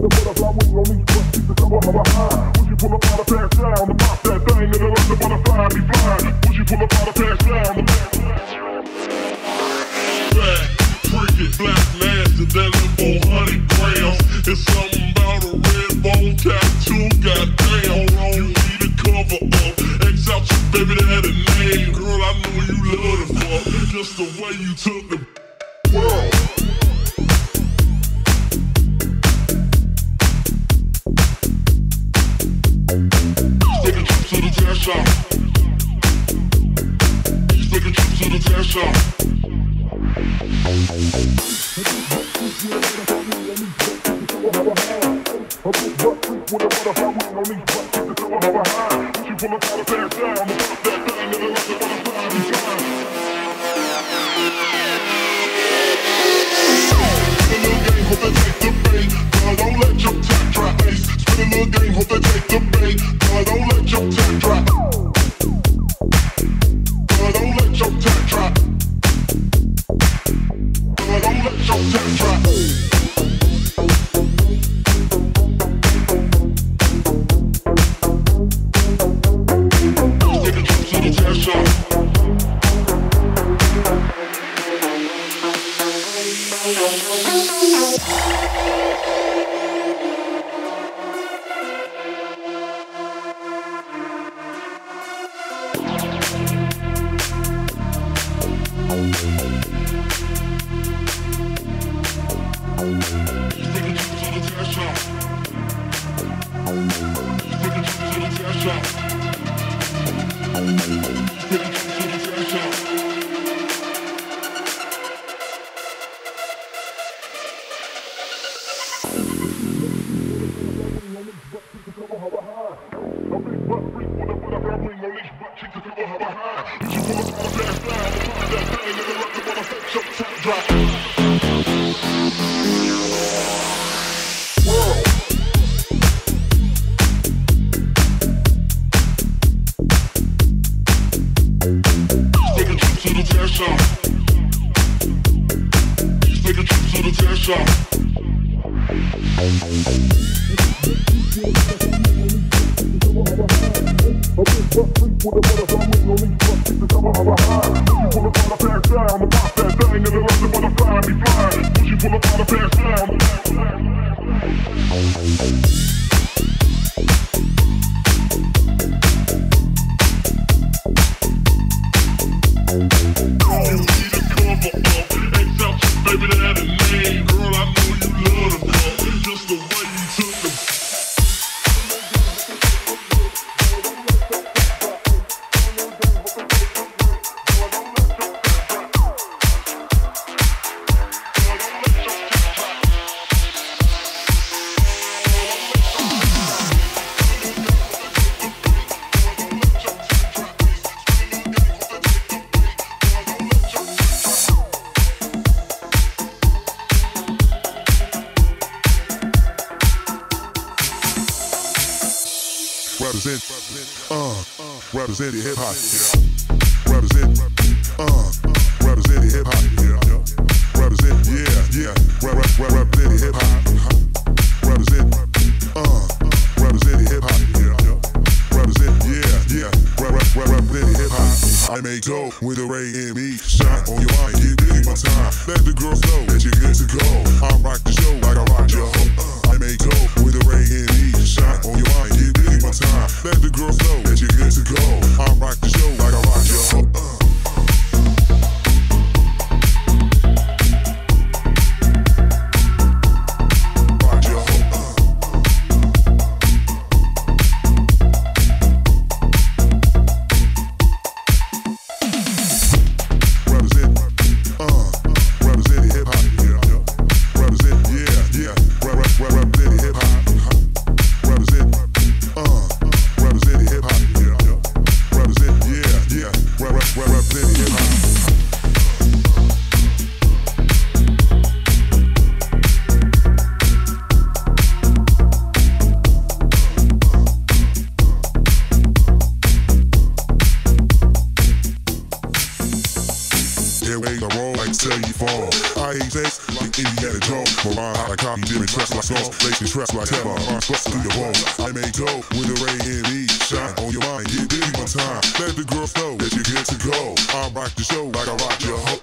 with the butterfly wing on me, push the cover of her eye. When she pull up out of pass down, and pop that thing, and let the butterfly be flying. When she pull up out of pass down, and back, cricket, black magic, that little 400 grams. It's something about a red bone tattoo, goddamn. You need a cover up, X out your baby that had a name. Girl, I know you love the fuck, just the way you took the world. He's taking trips to the trash shop. Don't let your tech dry. Spin a little game, hope they take the bait. Don't let your tech dry. Don't let your tech dry. Don't let your tech dry. Take a trip to the tech shop. Representing hip hop, yeah. Representing hip hop, yeah. Representing hip hop. Representing hip hop, yeah. Representing hip hop. I may go with a Ray and me shot on your mind, get big my time. Let the girls know that you're good to go. I rock the show like I rock your hoe. I may go with a Ray and me shot on your mind, get big my time. Let the girls know that you're good to go. I rock the show like I rock your hoe. Yeah, the road like say you fall. I ain't face like Indiana Jones. But I had a copy, different traps like skulls. Lacing traps like ever. I'm thrust through your balls. I may go with the rain and me. Shine on your mind, get busy one time. Let the girls know that you're good to go. I rock the show like I rock your hoe.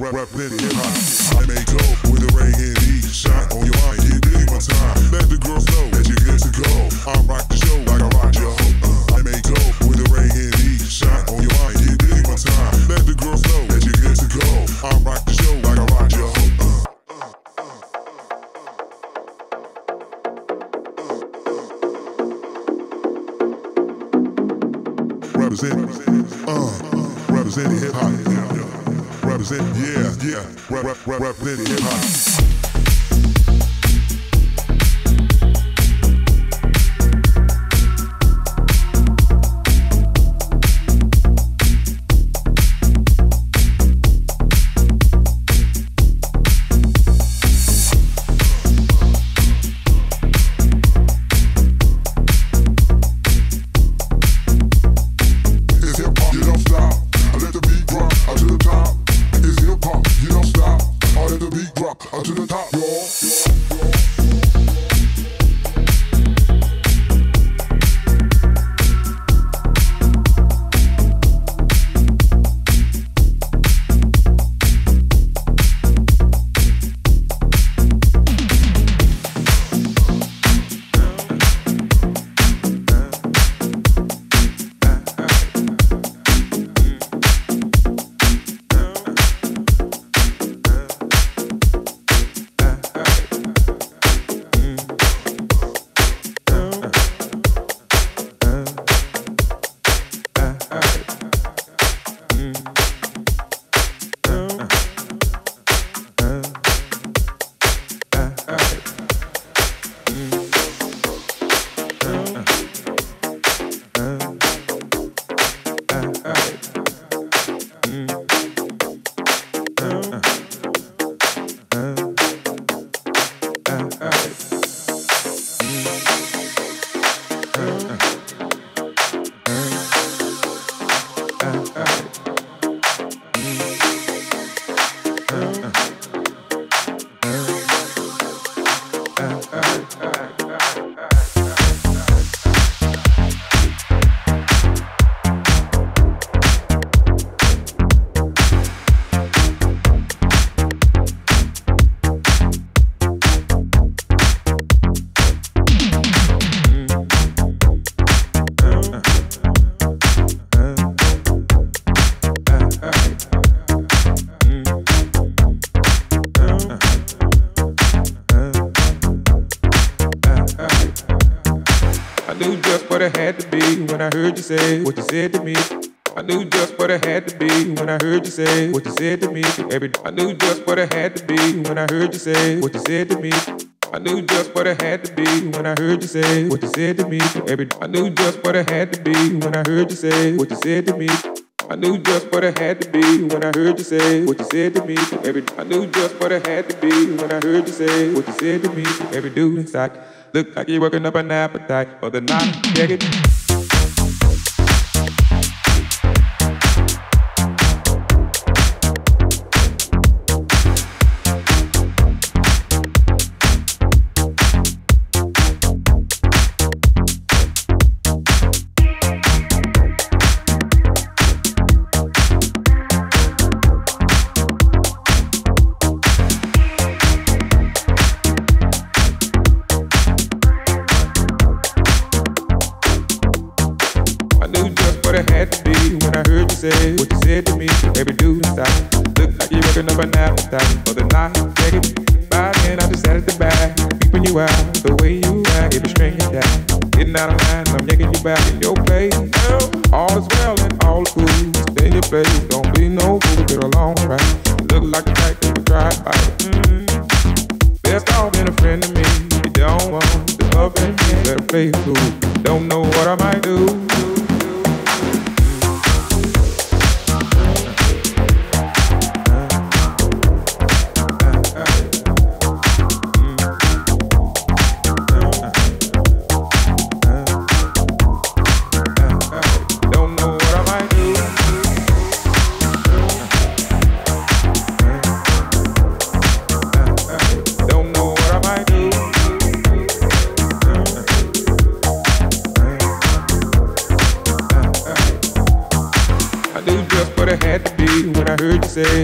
Representing hip hop, I may go with the rain and heat. Shine on your mind, get busy one time. Let the girls know that you're good to go. I rock the show like I rock your hoe. I may go with the rain and heat. Shine on your mind, get busy one time. Let the girls know that you're good to go. I rock the show like I rock your hoe. Representing hip hop. Represent, represent hip hop. Say what you said to me. I knew just what I had to be when I heard you say what you said to me. I knew just what I had to be when I heard you say what you said to me. I knew just what I had to be when I heard you say what you said to me. I knew just what I had to be when I heard you say what you said to me. I knew just what I had to be when I heard you say what you said to me. I knew just what I had to be when I heard you say what you said to me. Every dude inside look like you're working up an appetite for the night. Check it. Best off in a friend of me. You don't want the loving. that faithful. Don't know what I might do.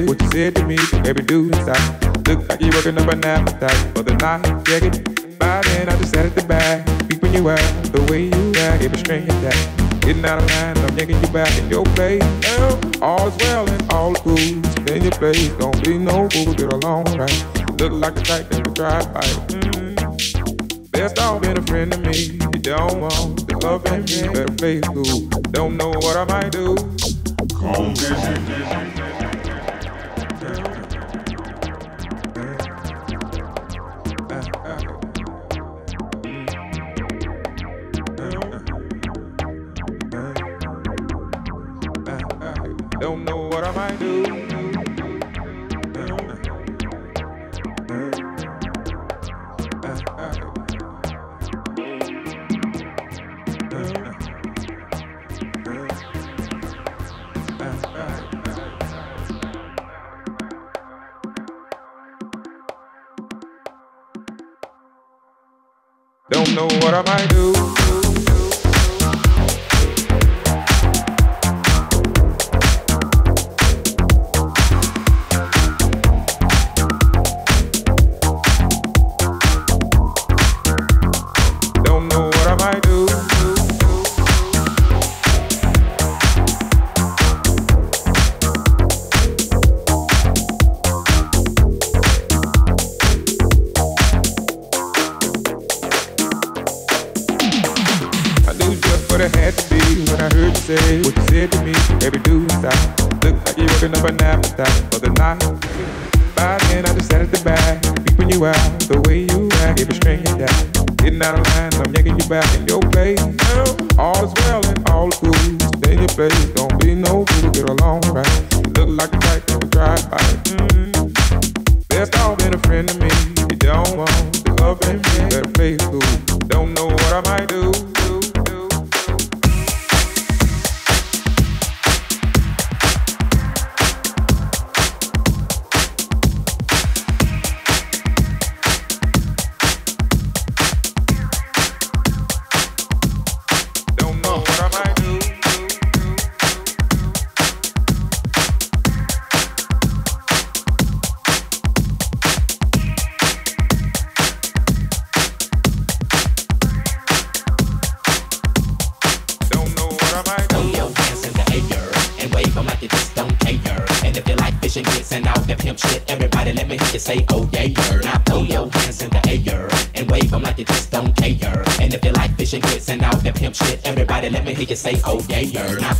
What you said to me, baby, do stop. Look like you're working up an appetite for the night. Check it, by then I just sat at the back, peeping you out, the way you act, every string is that. Getting out of line, I'm yanking you back in your place. All is well and all is cool, stay in your place. Don't be no fool, get along right. Look like the type that would drive by. Best off being a friend to me. You don't want the love and me, better play cool. Don't know what I might do. Come visit. Don't know what I might do. Don't know what I might do. What you said to me, baby, do stop. Look like you're working up an appetite for the night. By then I just sat at the back, peeping you out, the way you act, every string is that. Getting out of line, I'm yanking you back in your place. All is well and all is cool, stay in your place. Don't be no fool, get along right. Look like a type that would drive by. Best off being a friend to me. You don't want the love and me, better play cool. Don't know what I might do. And all that pimp shit, everybody let me hear you say, oh yeah, yeah. Now throw your hands in the air and wave them like you just don't care. And if you like fishing goods and all that pimp shit, everybody let me hear you say, oh yeah, yeah. Now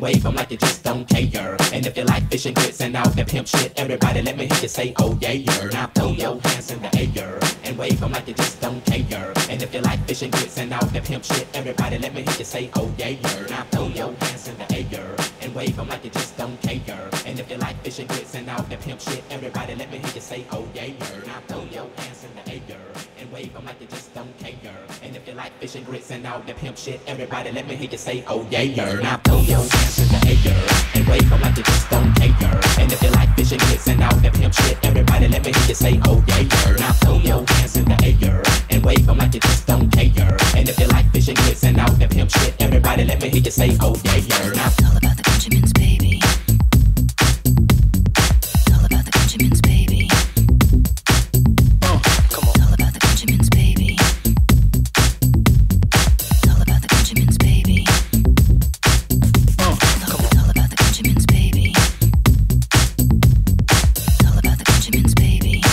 wave them like you just don't. don't care. And if you like fishing grits and all that pimp shit, everybody let me hear you say, oh yeah, yeah. Now throw your hands in the air and wave them like you just don't care. And if you like fishing grits and all that pimp shit, everybody let me hear you say, oh yeah, yeah. Now throw your hands in the air and wave them like you just don't care. And if you like fishing grits and all that pimp shit, everybody let me hear you say, oh yeah, yeah. Now throw your hands in the air and wave them like you just don't care. And if you like fishing grits and all that pimp shit, everybody let me hear you say, oh yeah, yeah. Now throw your hands in the air and wave them like you just don't care. And if you like fishing grits and all that pimp shit, everybody let me hear you say, oh yeah, yeah. Now throw your hands in the air and wave them like you just don't care. And if you like fishing grits and all that pimp shit, everybody let me hear you say, oh yeah, yeah. Now it's all about the Benjamins, baby. It's all about the Benjamins, baby. Come on. It's all about the Benjamins, baby. It's all about the Benjamins, baby. It's all about the Benjamins, baby. It's all about the Benjamins, baby. Come on. It's all about the Benjamins, baby. It's all about the Benjamins, baby. Come on.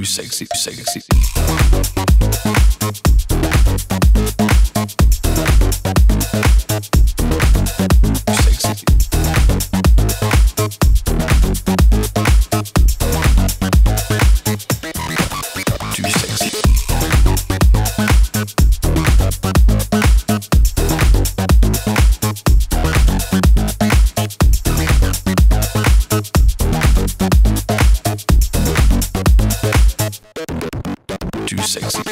too sexy, sexy. Too sexy.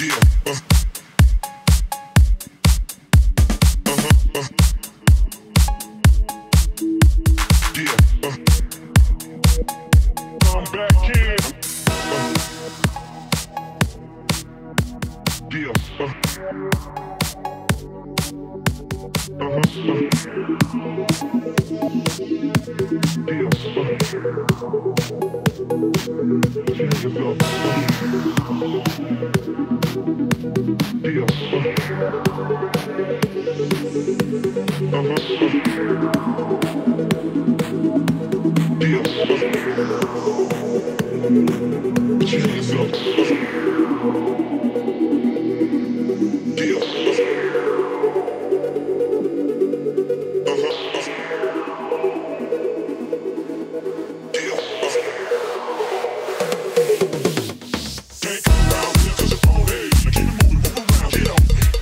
Take them out, just hold it, keep it moving, move around, get up.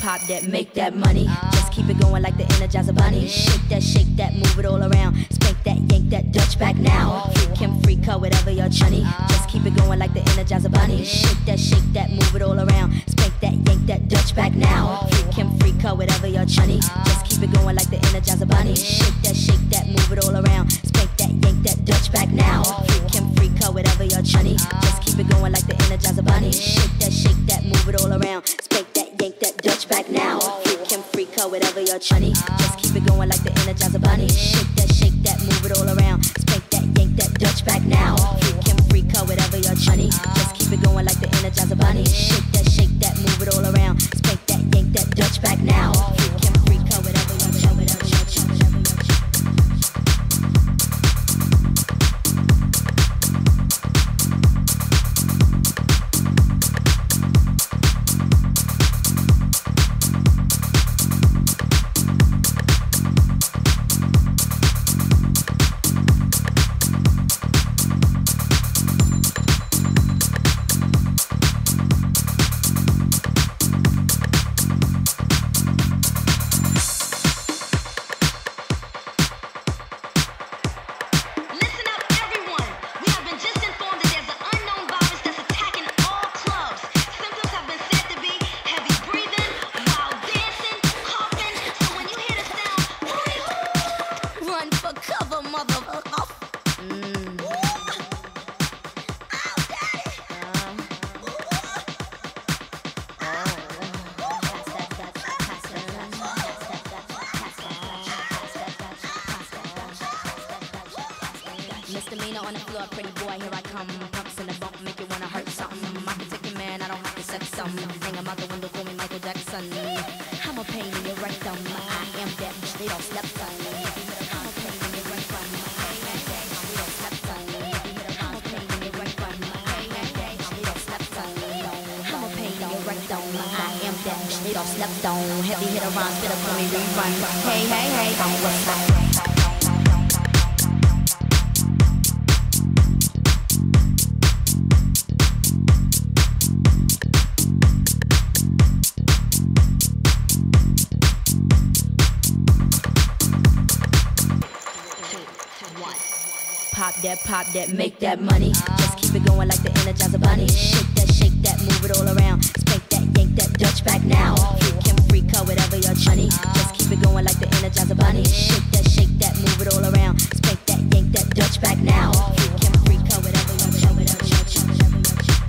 Pop that, make that money. Just keep it going like the Energizer Bunny. Shake that, move it all around. Spank that, yank that, Dutch back now. Freak him, freak her, whatever you're chunny. Just keep it going like the Energizer Bunny. Shake that, move it all around. Spank that, yank that, Dutch back now. Freak him, freak her, whatever you're chunny. Just keep it going like the Energizer Bunny. Shake that, move it all around. Spank that, yank that, Dutch back now. Freak him, freak her, whatever you're chunny. Just keep it going like the Energizer Bunny. Shake that, move it all around. Spank that, yank that, Dutch back now. Freak him, freak her, whatever you're chunny. Just keep it going like the Energizer Bunny. Shake that, move it all around. Spank that, yank that, Dutch back now. Freak him, freak her, whatever you're chunny. Just keep it going like the Energizer Bunny. Shake that, move it all around. Spank that, yank that, Dutch back now. Freak him, freak her, whatever you're chunny. Pop that, make that money. Just keep it going like the Energizer Bunny. Shake that, move it all around. Spank that, yank that, Dutch back now. Freak him, freak her, whatever you're chunny. Just keep it going like the Energizer Bunny. Shake that, move it all around. Spank that, yank that, Dutch back now. Freak him, freak her, whatever you're chunny.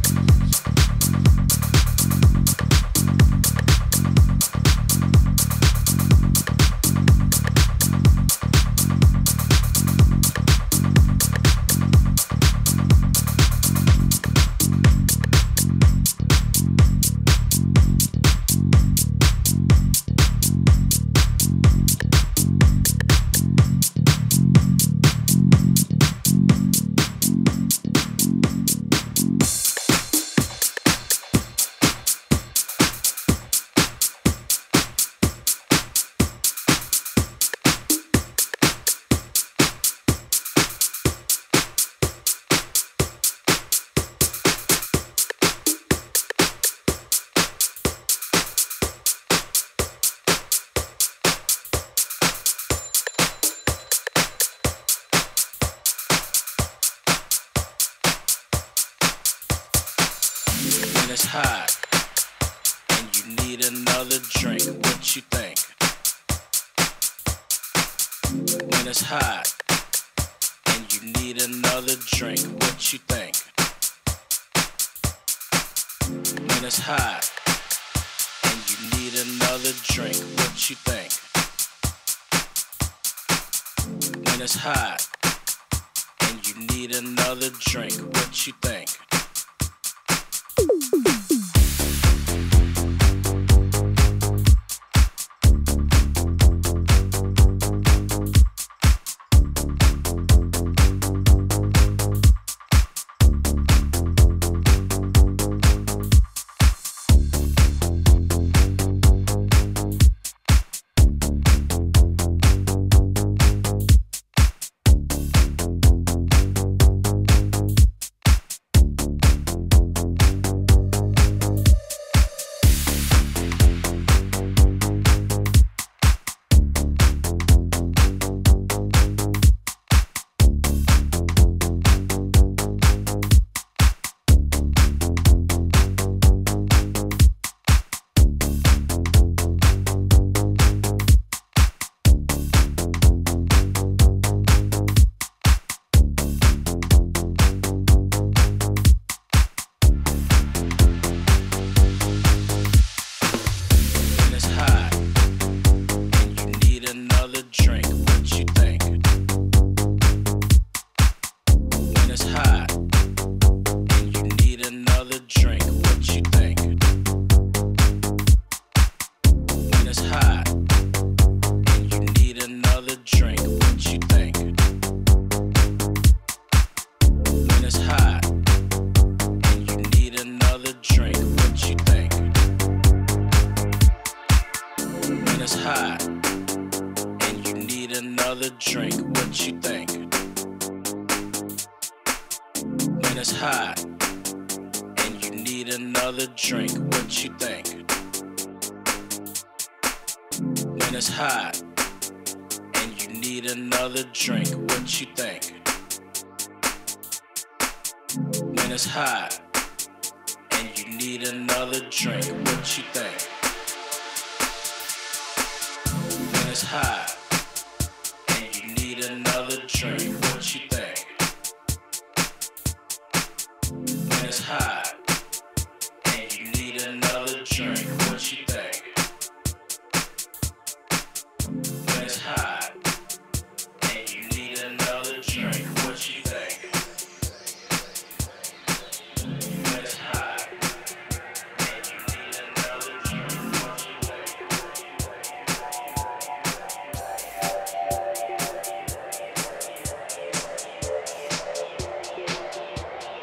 is hot and you need another drink, what you think? When it's hot and you need another drink, what you think? When it's hot and you need another drink, what you think? When it's hot and you need another drink, what you think? Drink, what you think? When it's hot and you need another drink, what you think? When it's hot and you need another drink, what you think? When it's hot and you need another drink, what you think? When it's hot, another drink, what you think? When it's hot and you need another drink, what you think? When it's hot and you need another drink, what you think? When it's hot and you need another drink, what you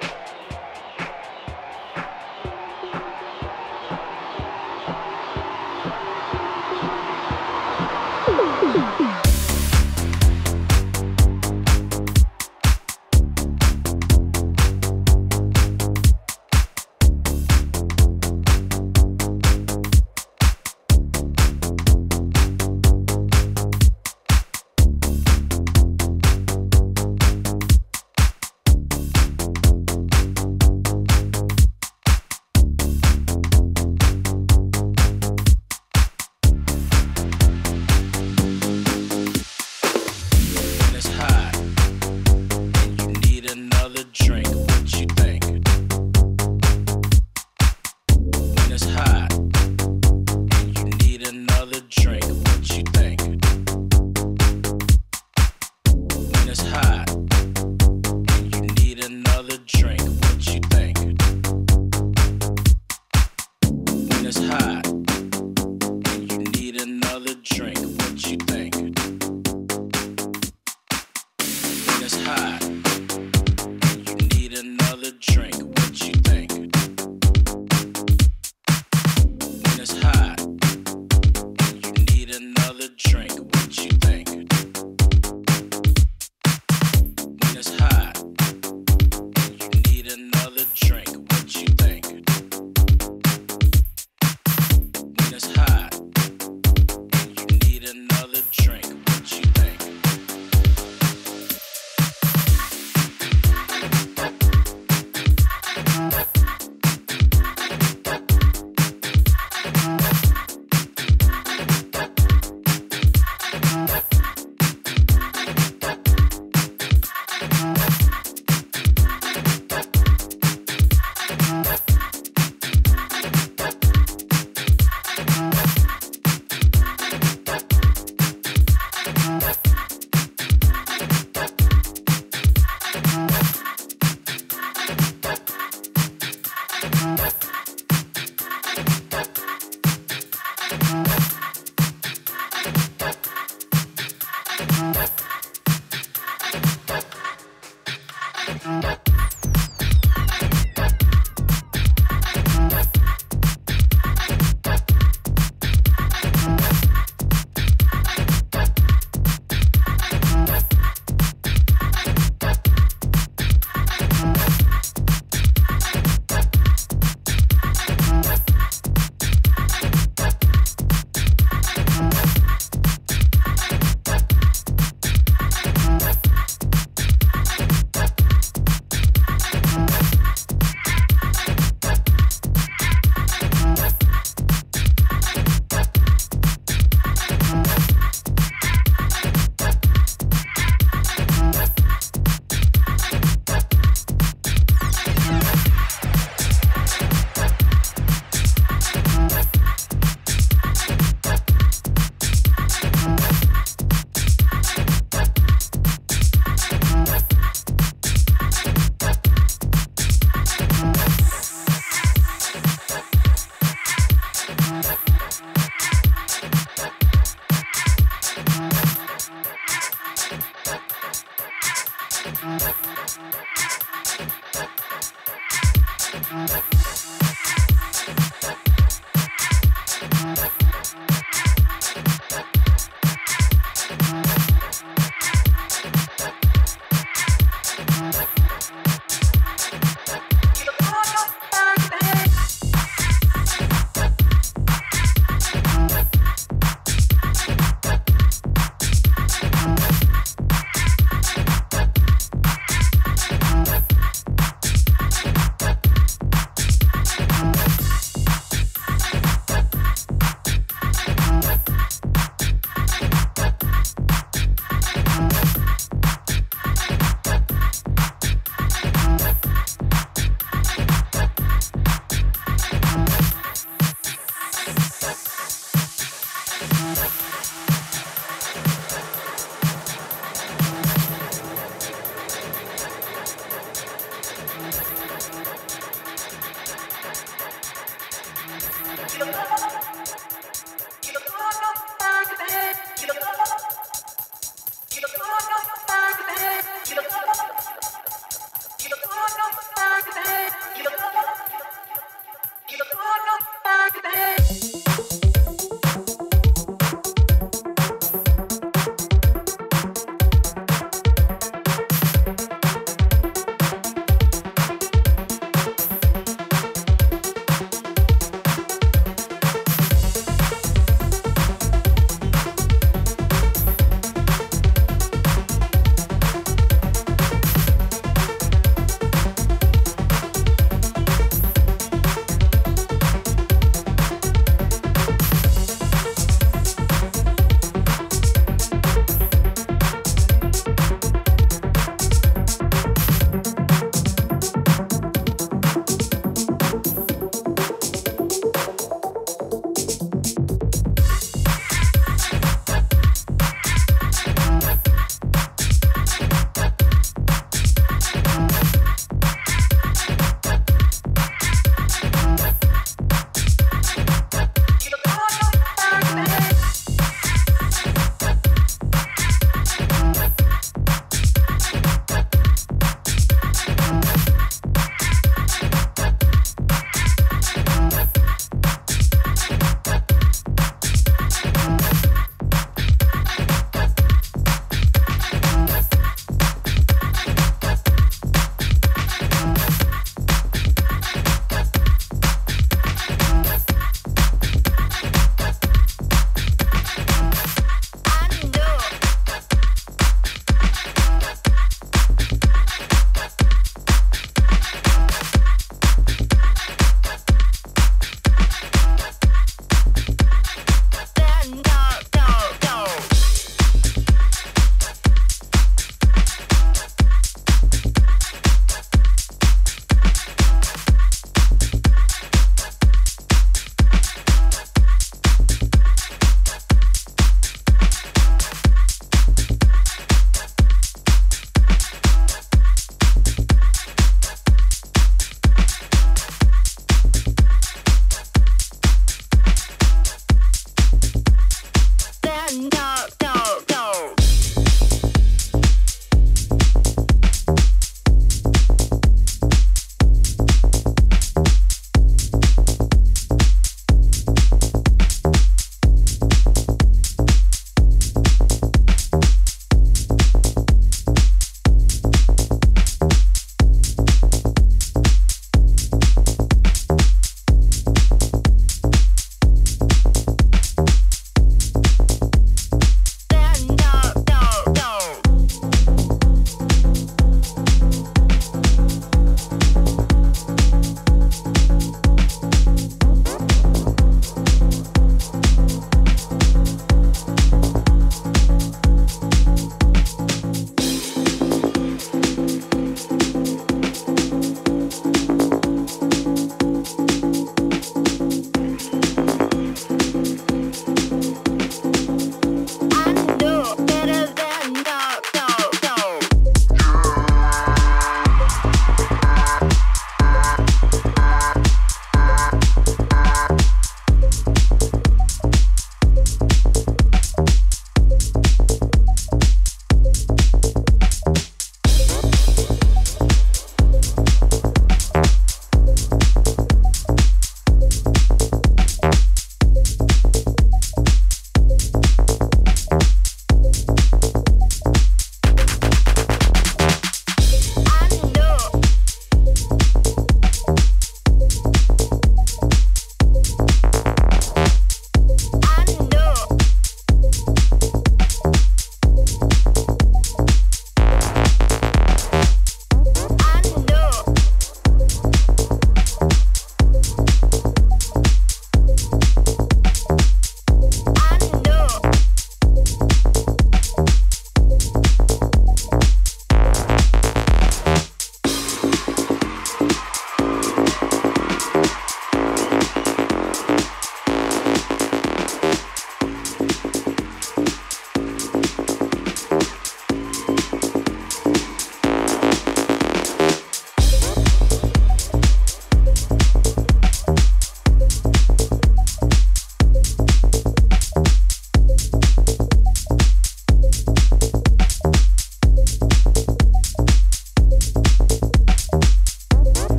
think? Drink, what you think?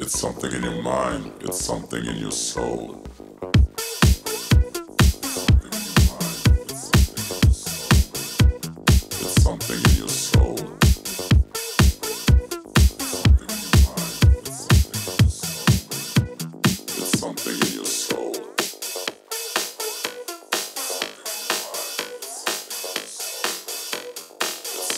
It's something in your mind, it's something in your soul. It's something in your soul. It's something in your soul. It's something in your soul. It's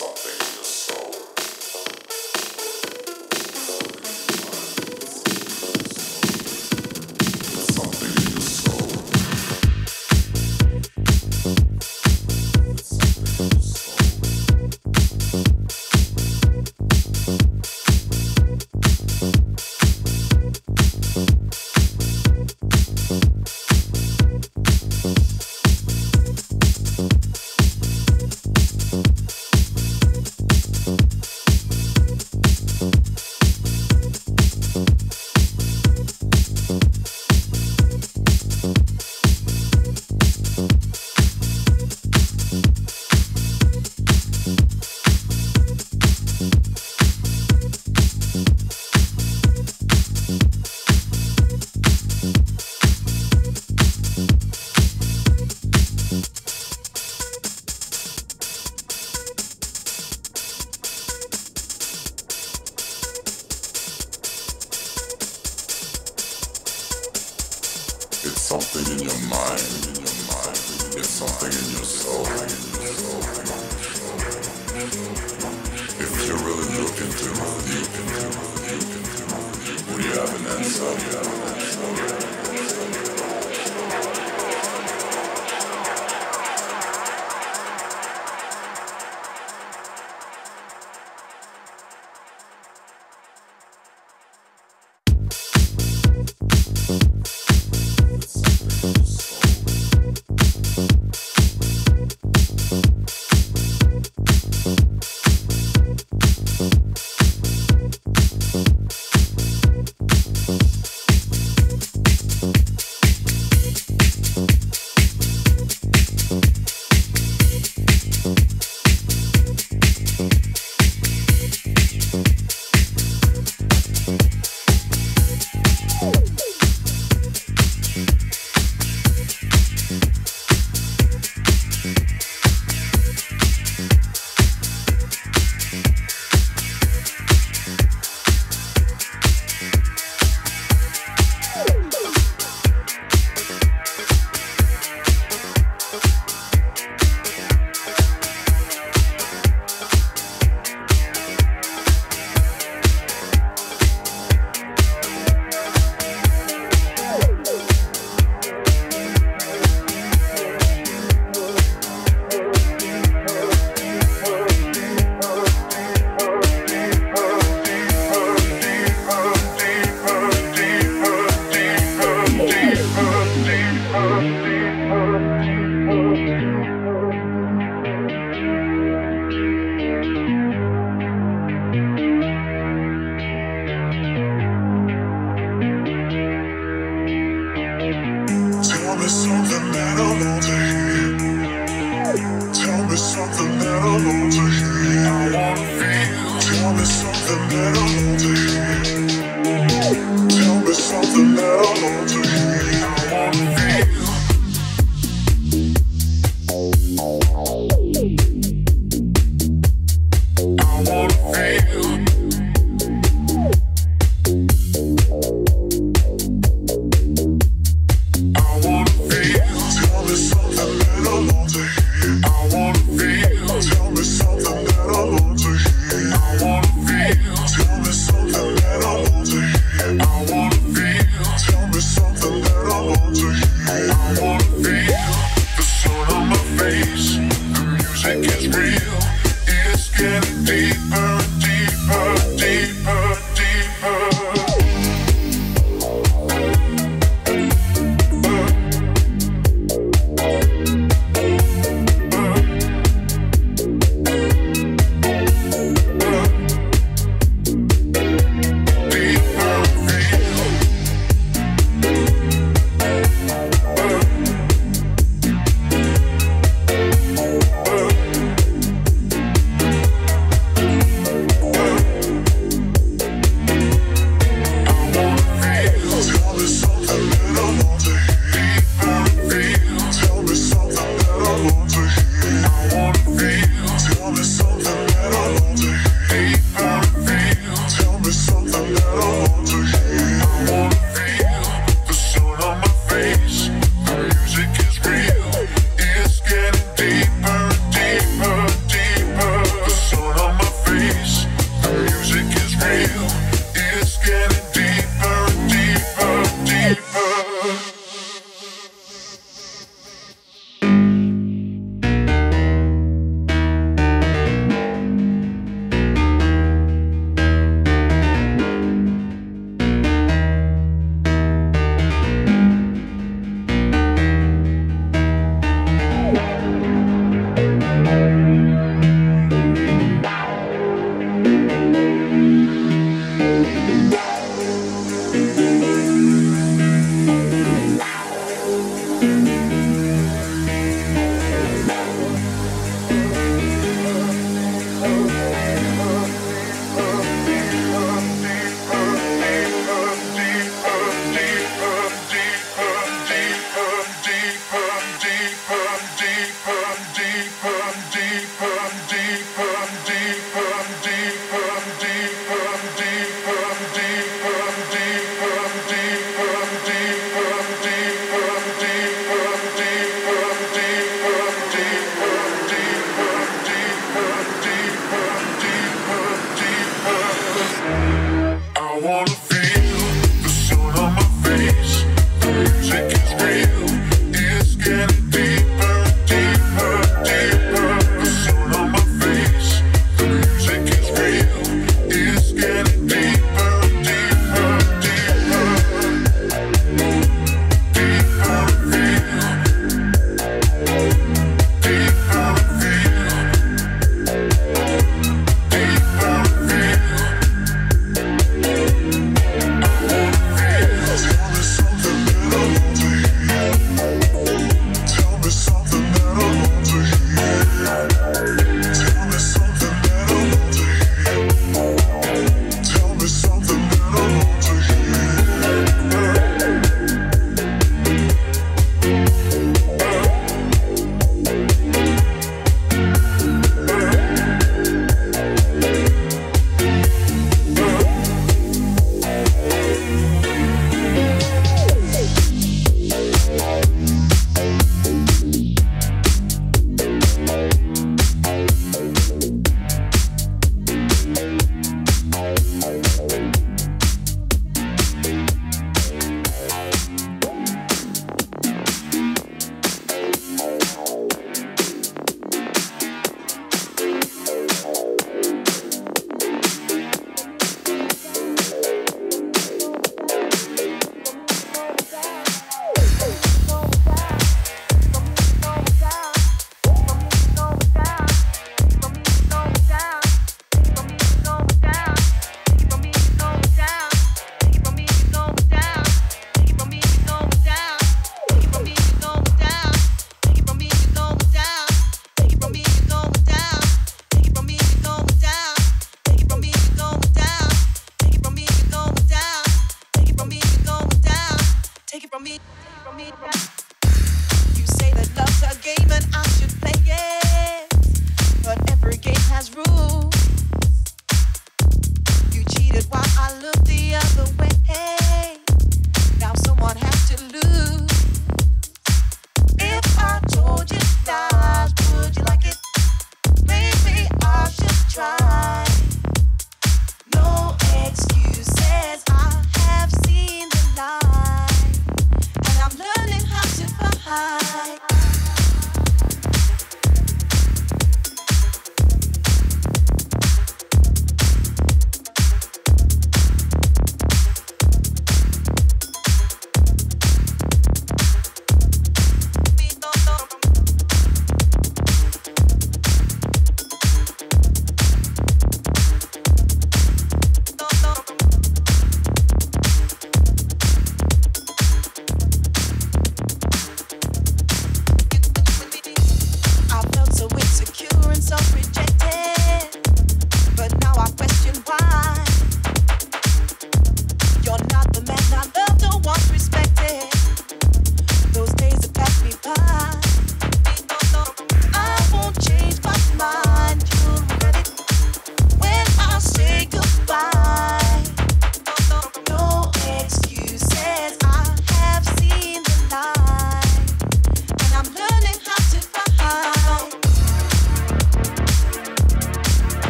something in your mind, it's something in your soul. If you really look into it deep, would you have an answer? Tell me something that I want to hear. I want to feel. I want to feel. I want to feel. Tell me something that I want to hear. I want to feel. Tell me something that I want to hear. I want to feel. Tell me something that I want to hear. I want to feel. Tell me something that I want to hear. I want to feel the sun on my face. The music is real. It's getting deeper, deeper, deeper, deeper.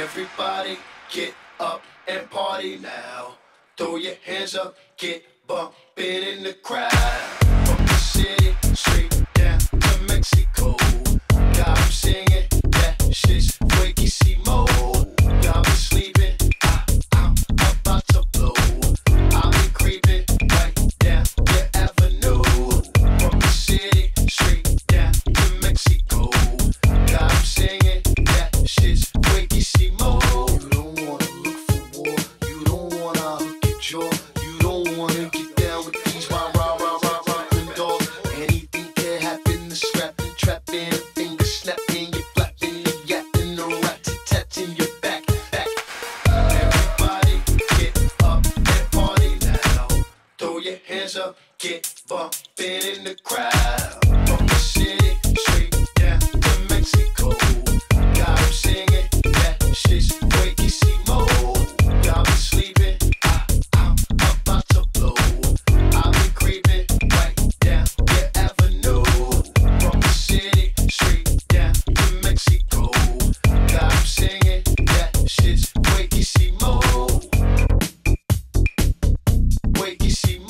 Everybody get up and party now. Throw your hands up, get bumpin' in the crowd. From the city straight down to Mexico, got 'em singing, that shit's fueguísimo. Got me sleeping, I'm about to blow. I've been creeping right down the avenue. From the city straight down to Mexico, got 'em singing, that shit's fueguísimo. Get bumpin' in the crowd. From the city straight down to Mexico, got 'em singing, that shit's fueguísimo. Got me sleeping, I'm about to blow. I've been creeping right down the avenue. From the city straight down to Mexico, got 'em singing, that shit's fueguísimo. Fueguísimo.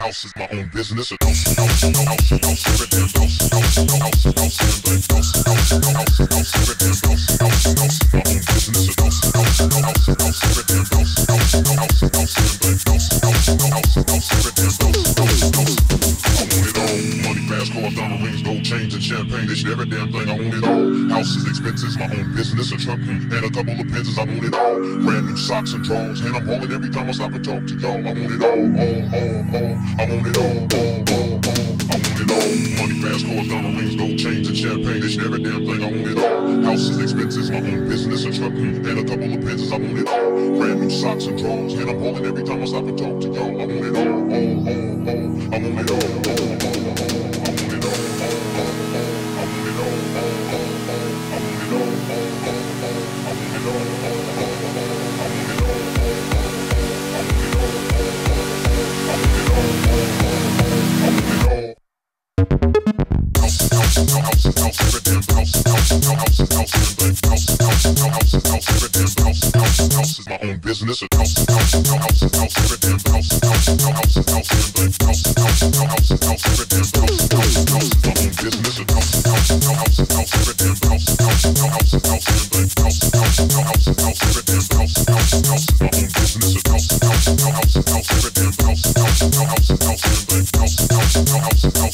House is my own business. Every damn thing I want it my own business. Socks and drawers, and I'm holding every time I stop and talk to y'all. I want it all, I want it all, I want it all. Money, fast cars, diamond rings, gold chains, and champagne. This every damn thing, I want it all. Houses, expenses, my own business, a truck, and a couple of pens. I want it all. Brand new socks and drawers, and I'm holding every time I stop and talk to y'all. I want it all, I want it all. Business or house and house and house and house every damn house and house and house and house and house and house and house and house every damn house and house and house my own business and house and house and house and house every damn house and house and house and house and house and house and house and house every damn house and house and house my own business and house and house and house and house every damn house and house and house and house and house and house and house and house every damn house and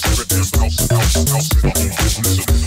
house and house my own business.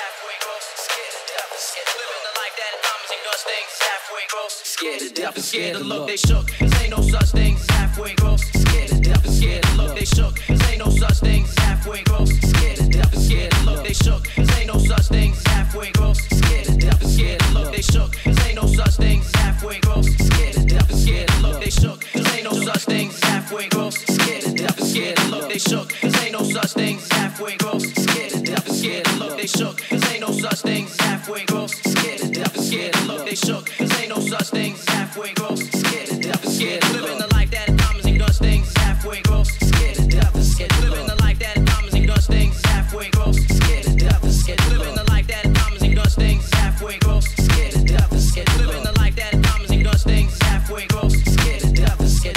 halfway gross, scared to death and scared to look. Living a life that encompasses those things, halfway gross, scared to death and scared to look. They shook, cause ain't no such things, halfway gross, scared to death and scared to look. They shook, cause ain't no such things, halfway gross, scared to death and scared to look. They shook, cause ain't no such things, halfway gross, scared to death and scared to look. They shook, cause ain't no such things, halfway gross, scared to death and scared to look. They shook, cause ain't no such things, halfway gross, scared to death and scared to look. They shook, cause ain't no such things, halfway gross, scared to death and scared to look. They shook, cause ain't no such things, halfway gross, scared to death and scared to look. They shook, cause ain't no such things, halfway gross, scared to death and scared to look. Living the life that encompasses and does things, halfway gross, scared to death and scared to look. Living the life that encompasses and does things, halfway gross, scared to death and scared to look. Living the life that encompasses and does things, halfway gross, scared to death and scared to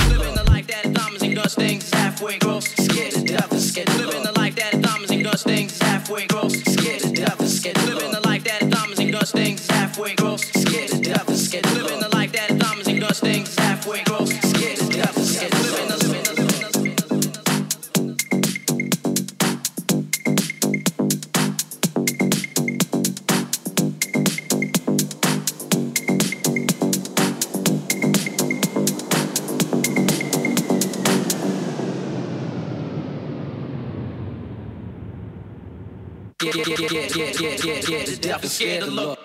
look. Living the life that encompasses and does things, halfway gross, scared to death and scared to look. Living the life that encompasses and does things, halfway gross, scared to death and scared to look. Living the life that encompasses and does things, halfway gross, scared to death and scared to look. Living the life that encompasses and does things, halfway gross, scared to death and scared to look. Living the life that encompasses and does things, halfway gross, scared to death and scared to look. Get to death and scared to look.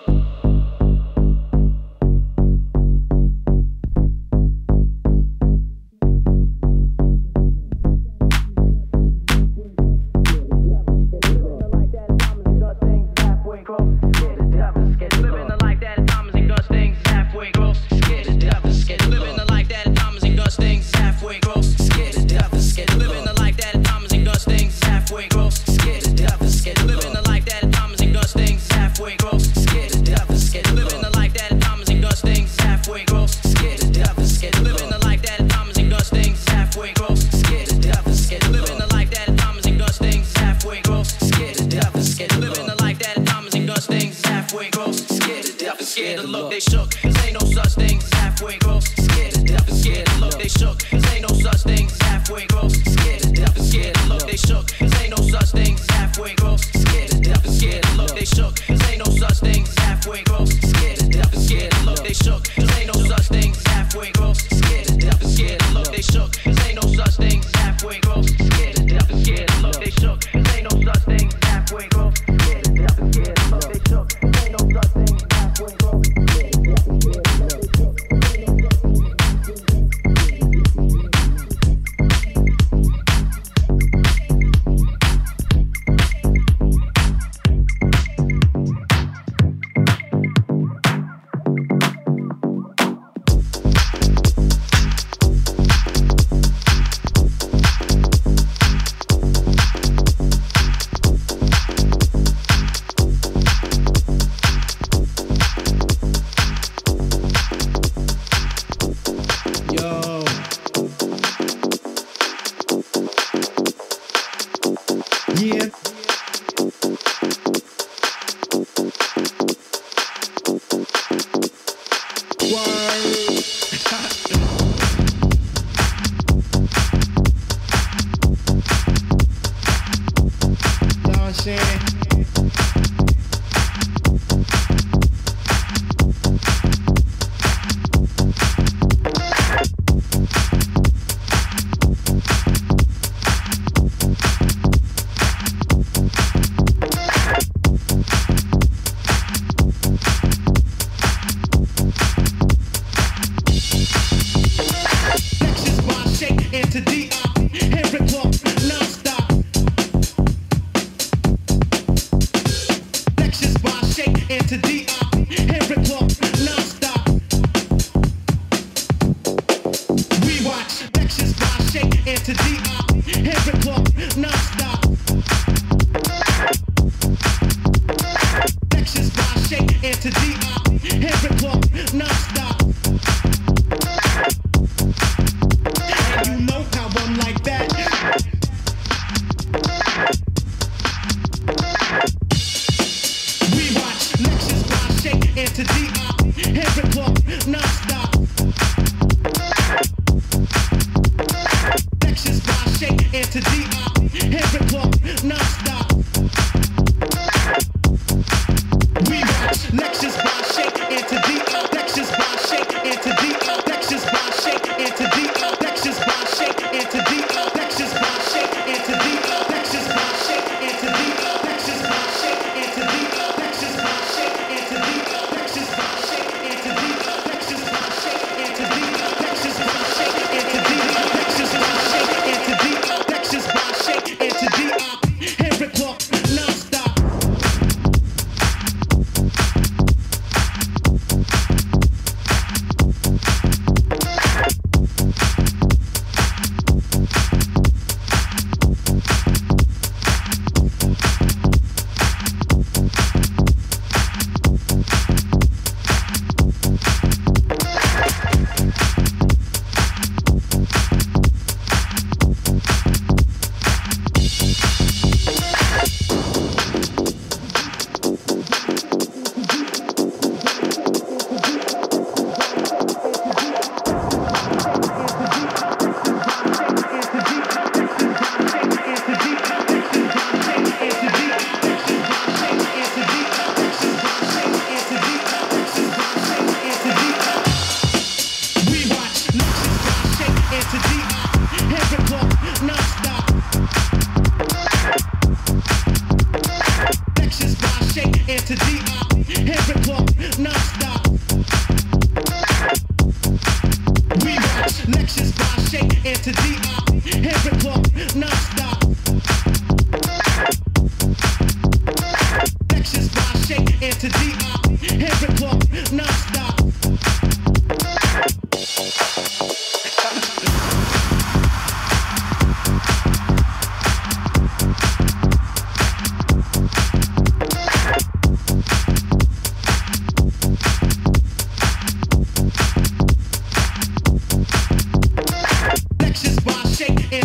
Every club, non-stop. Lectures by Shake and to D.O. Lectures by Shake and to D.O. Lectures by Shake and to D.O. Lectures by Shake and to D.O. Lectures by Shake and to D.O. Lectures by Shake and to D.O. Lectures by Shake and to D.O. Lectures by Shake and to D.O. Lectures by Shake and to D.O. Lectures by Shake and to D.O. Lectures by Shake and to D.O. Lectures by Shake and to D.O. Lectures by Shake and to D.O. Henry Clark. To D.O. Henry Clark, non-stop. We watch lectures by Shake and to D.O. Henry Clark, non-stop. Lectures by Shake and to D.O. Henry Clark, non-stop.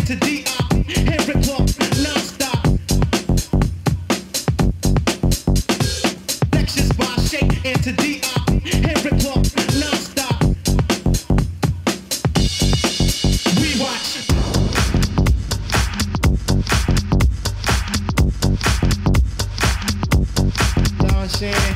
To D.O. Henry Clark, non-stop. Lectures by Shake and to D.O. Henry Clark, non-stop. We watch. Don Shannon.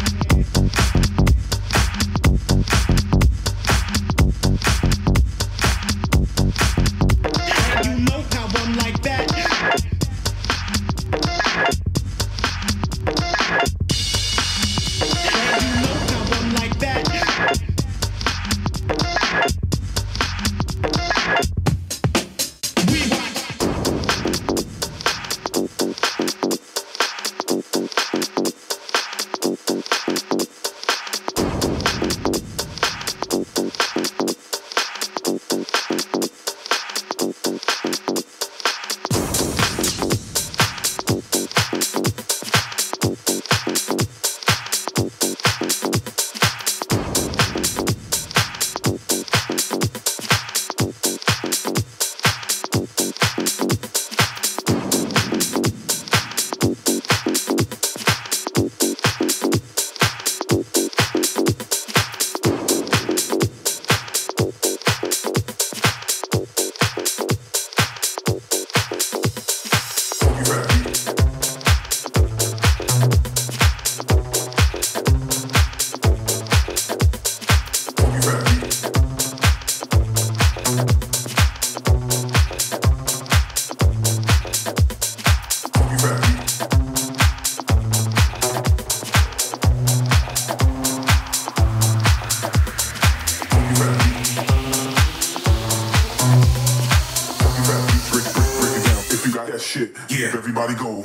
Shit. Yeah. Everybody go.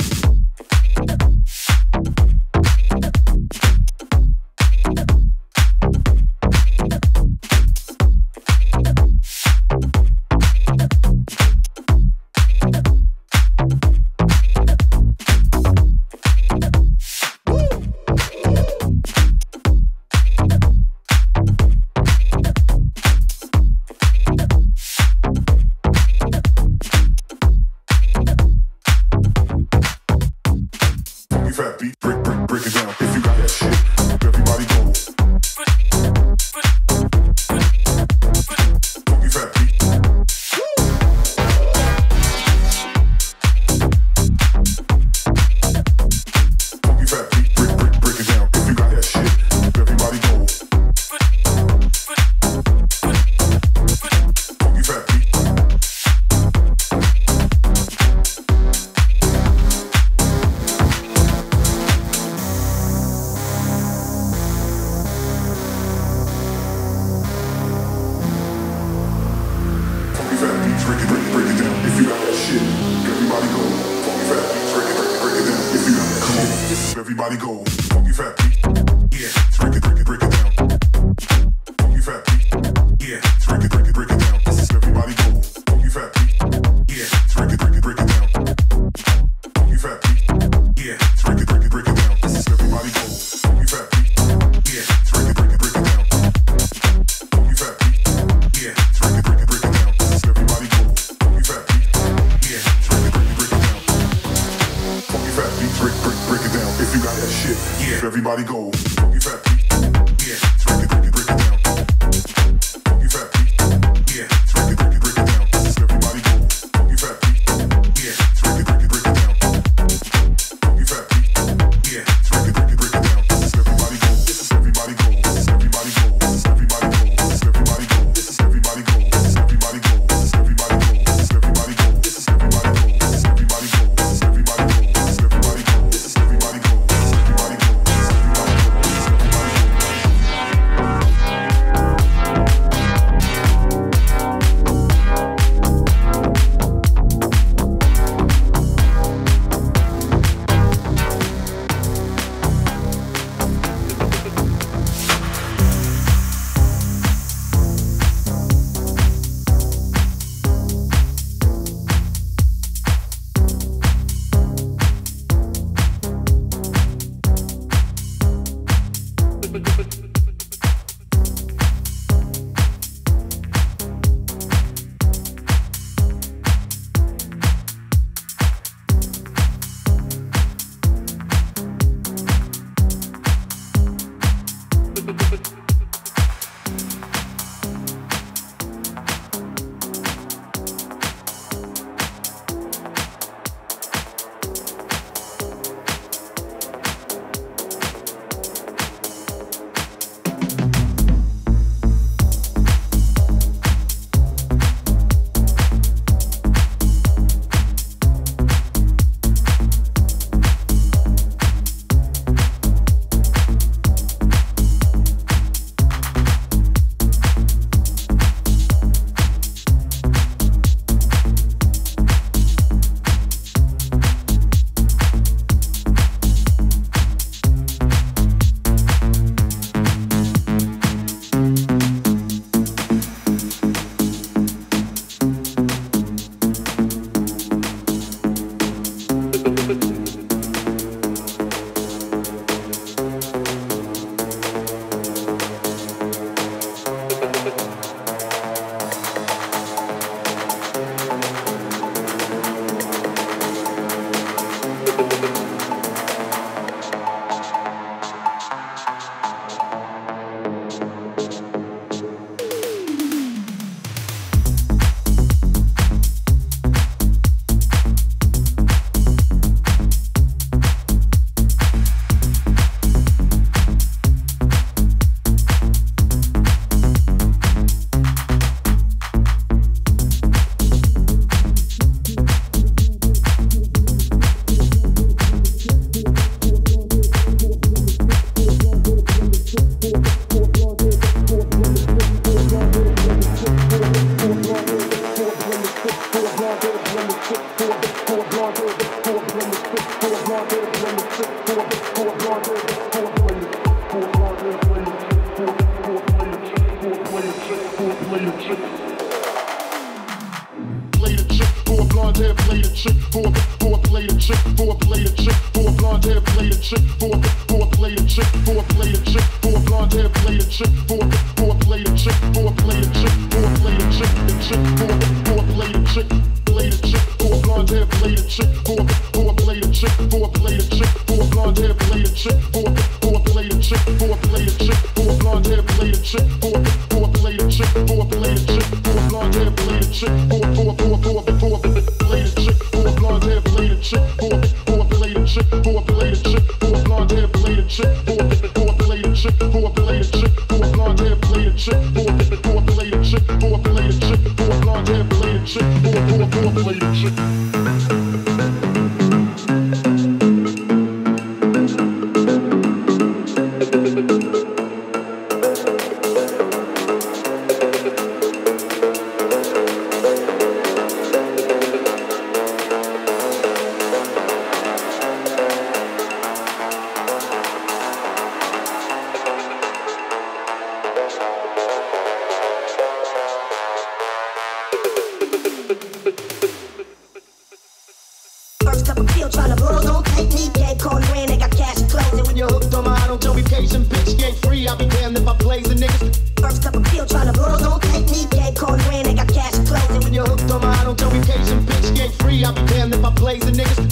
battle, don't be patient, bitch, you ain't free. I'll be damned if I play the niggas. First cup of pill, tryna blow, don't take me. Dead cold rain, ain't got cash and clothes. And when you're hooked on my idol, don't be patient, bitch, you ain't free. I'll be damned if I play the niggas.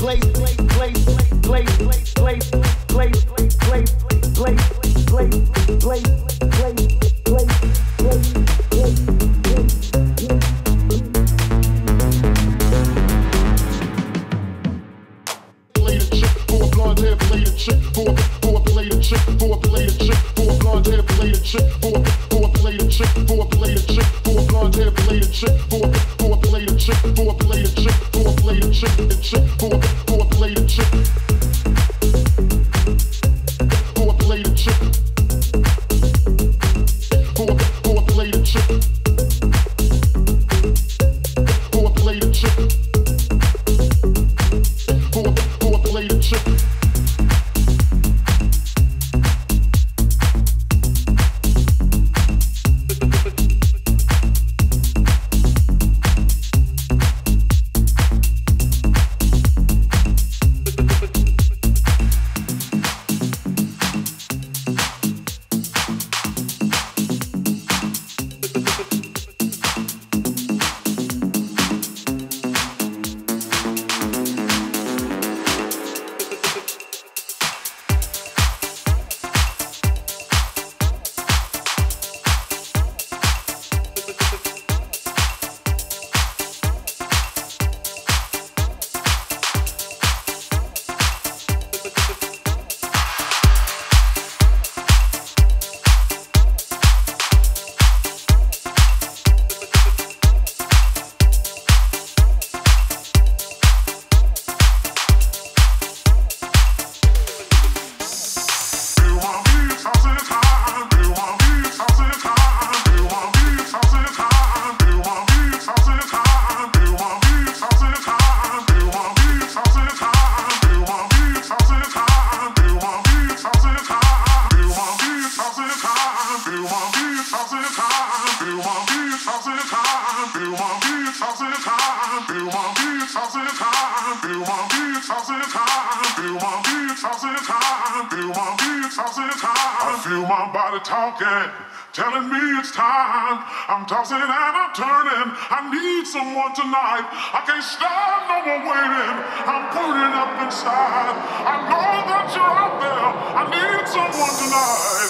Tonight, I can't stand no more waiting. I'm pulling up inside. I know that you're out there. I need someone tonight.